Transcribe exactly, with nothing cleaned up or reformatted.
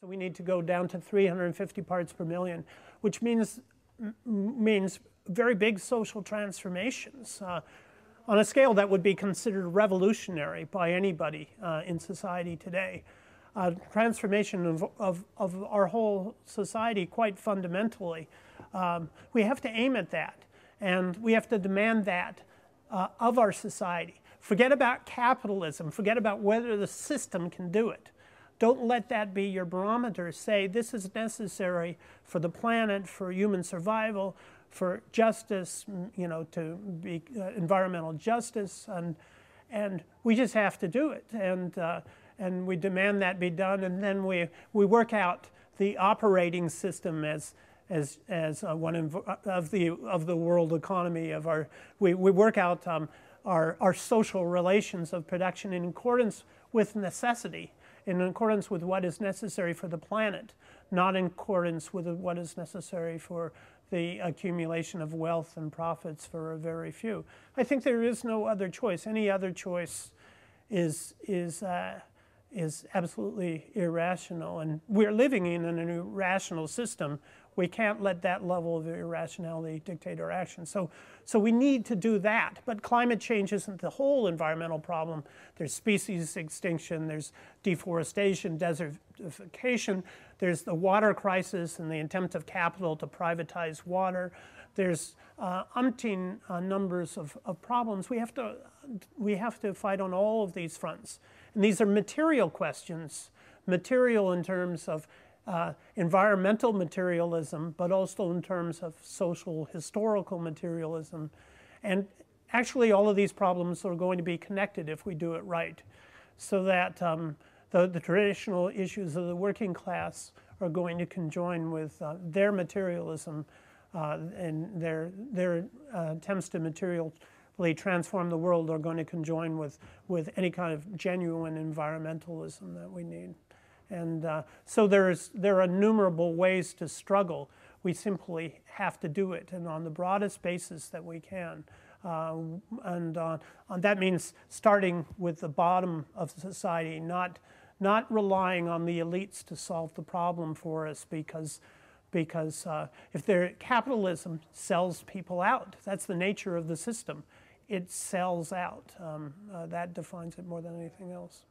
So we need to go down to three hundred fifty parts per million, which means means very big social transformations uh, on a scale that would be considered revolutionary by anybody uh, in society today. Uh, transformation of, of, of our whole society quite fundamentally. Um, we have to aim at that, and we have to demand that uh, of our society. Forget about capitalism. Forget about whether the system can do it. Don't let that be your barometer. Say this is necessary for the planet, for human survival, for justice, you know, to be uh, environmental justice, and and we just have to do it, and uh, and we demand that be done, and then we we work out the operating system as as as uh, one of the of the world economy of our we we work out um, our our social relations of production in accordance with necessity. In accordance with what is necessary for the planet, not in accordance with what is necessary for the accumulation of wealth and profits for a very few. I think there is no other choice. Any other choice is, is, uh, is absolutely irrational. And we're living in an irrational system. We can't let that level of irrationality dictate our actions. So, so we need to do that. But climate change isn't the whole environmental problem. There's species extinction, there's deforestation, desertification, there's the water crisis and the attempt of capital to privatize water. There's uh, umpteen uh, numbers of, of problems. We have to, we have to fight on all of these fronts. And these are material questions, material in terms of Uh, environmental materialism, but also in terms of social, historical materialism. And actually all of these problems are going to be connected if we do it right, so that um, the, the traditional issues of the working class are going to conjoin with uh, their materialism uh, and their, their uh, attempts to materially transform the world are going to conjoin with, with any kind of genuine environmentalism that we need. And uh, so there's, there are innumerable ways to struggle. We simply have to do it, and on the broadest basis that we can. Uh, and uh, that means starting with the bottom of society, not, not relying on the elites to solve the problem for us, because, because uh, if they're, capitalism sells people out. That's the nature of the system. It sells out. Um, uh, that defines it more than anything else.